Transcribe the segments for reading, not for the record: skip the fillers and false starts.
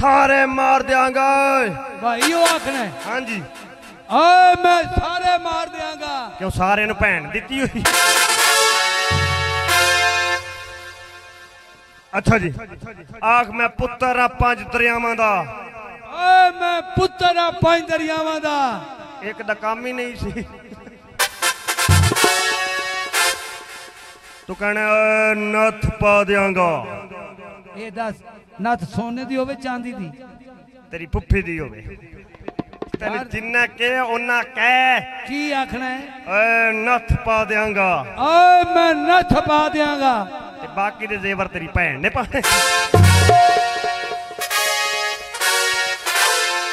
सारे मार देंगा भाई ओ आखना है। हां जी ओए मैं सारे मार देंगा। क्यों सारे नु भैन दिती हुई? अच्छा जी आख मैं पुत्र आ पांच दरियावां दा। ओए मैं पुत्र आ पांच दरियावां दा। एक दा काम ही नहीं सी तू कहना नथ पा देंगा। ये दस नथ सोने दी होवे चांदी दी तेरी पुप्पी दी होवे। तने जिन्ना के ओना कह की आखना है? ए नथ पा देंगा। ओए मैं नथ पा देंगा ते बाकी दे जेवर तेरी भैन ने पाने।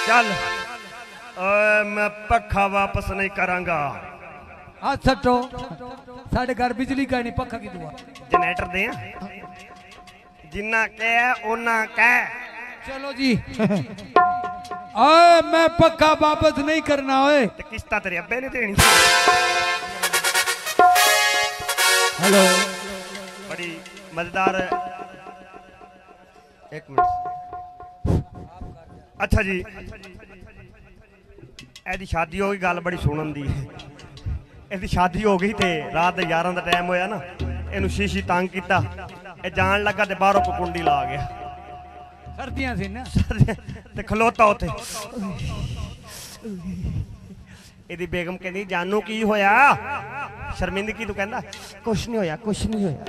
चल ओए मैं पक्का वापस नहीं करांगा। हां छटो साडे घर बिजली का नहीं पक्का की दुआ जनरेटर दे जिन्ना कह ओना कह। चलो जी ओए मैं पक्का वापस नहीं करना। ओए ते किस्ता तेरे अब्बे ने देनी। हेलो बड़ी मजेदार एक मिनट। अच्छा जी ऐसी शादी हो गई गल बड़ी सुनन दी। ऐसी शादी हो गई थे रात 11 का टाइम होया ना इनू शीशी तंग किया जान लगा ते बाहरों कुंडी ला गया। सर्दियां सी ना ते खलोता उथे इदी बेगम कहंदी जानू की होया? शर्मिंदगी तू कहंदा कुछ नहीं होया कुछ नहीं होया।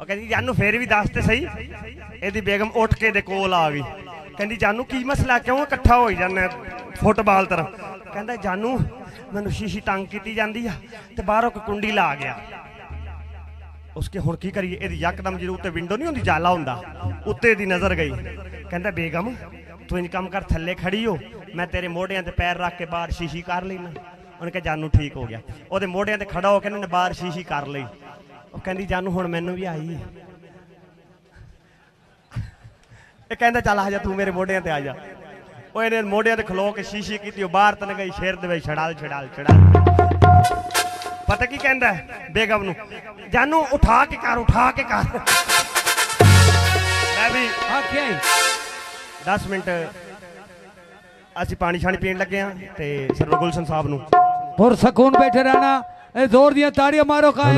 और कहंदी जानू फिर भी दस ते सही। इदी बेगम उठ के दे कोल आ गई कहंदी जानू की मसला क्यों इकट्ठा होई जाने फुटबॉल तरह? कहंदा जानू मैनू शीशी तंग कीती जांदी आ ते बाहरों कुंडी ला गया। उसके हुण की करिए? यकदम जी उत्ते विंडो नहीं होंदी जाला हुंदा उत्ते दी नज़र गई। कहंदा बेगम तू इंज कम कर थल्ले खड़ी हो मैं तेरे मोढ़ियां ते पैर रख के बाहर शीशी कर लेना। उन्हें जानू ठीक हो गया ओहदे मोढ़ियां ते खड़ा हो के बाहर शीशी कर लई। ओह कहंदी जानू हुण मैनू भी आई ए कहंदा चल आ जा तू मेरे मोढ़ियां ते आ जा। ओह इहने मोढ़ियां ते खलो के शीशी कीती ओह बाहर तन गई शेर दे विच छड़ाल छड़ाल छड़ाल। पता की कहंदा है बेगम नू जानू उठा के कर मैं भी आखे 10 मिनट असी पानी शानी पीन लगे हाँ ते सरवर गुलशन साहब नू और सकून बैठे रहना जोर दियां ताड़ियां मारो का।